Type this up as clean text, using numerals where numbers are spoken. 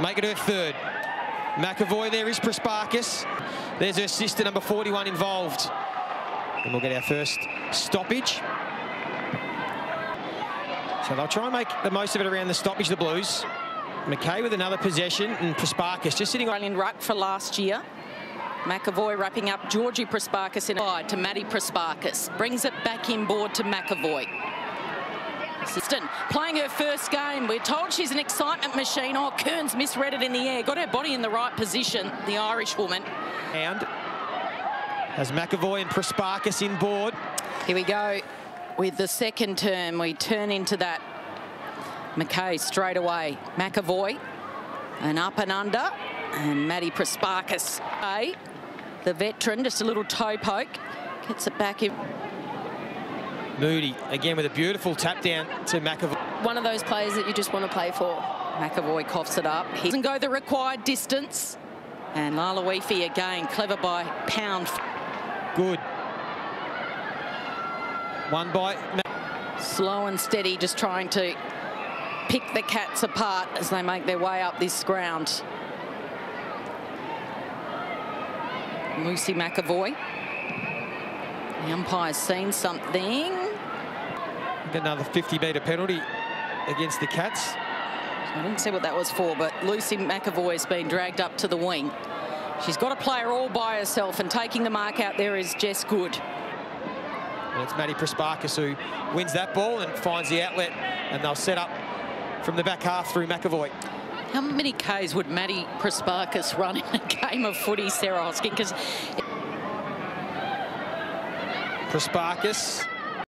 Make it her third. McEvoy, there is Presparkus. There's her sister, number 41, involved. And we'll get our first stoppage. So they'll try and make the most of it around the stoppage, the Blues. McKay with another possession, and Presparkus just sitting on in ruck for last year. McEvoy wrapping up Georgie Presparkus in a to Maddie Presparkus. Brings it back inboard to McEvoy. Assistant playing her first game. We're told she's an excitement machine. Oh, Kearns misread it in the air. Got her body in the right position, the Irish woman. And as McEvoy and Presparkus inboard. Here we go. With the second term, we turn into that. McKay straight away. McEvoy, and up and under, and Maddie Presparkus. The veteran, just a little toe poke, gets it back in. Moody, again with a beautiful tap down to McEvoy. One of those players that you just want to play for. McEvoy coughs it up. He doesn't go the required distance. And Lalawefi again, clever by Pound. Good. One bite. Slow and steady, just trying to pick the cats apart as they make their way up this ground. Lucy McEvoy. The umpire's seen something. Another 50-metre penalty against the Cats. I didn't see what that was for, but Lucy McEvoy's been dragged up to the wing. She's got a player all by herself, and taking the mark out there is Jess Good. And it's Maddie Presparkus who wins that ball and finds the outlet, and they'll set up from the back half through McEvoy. How many Ks would Maddie Presparkus run in a game of footy, Sarah Hoskin? Presparkus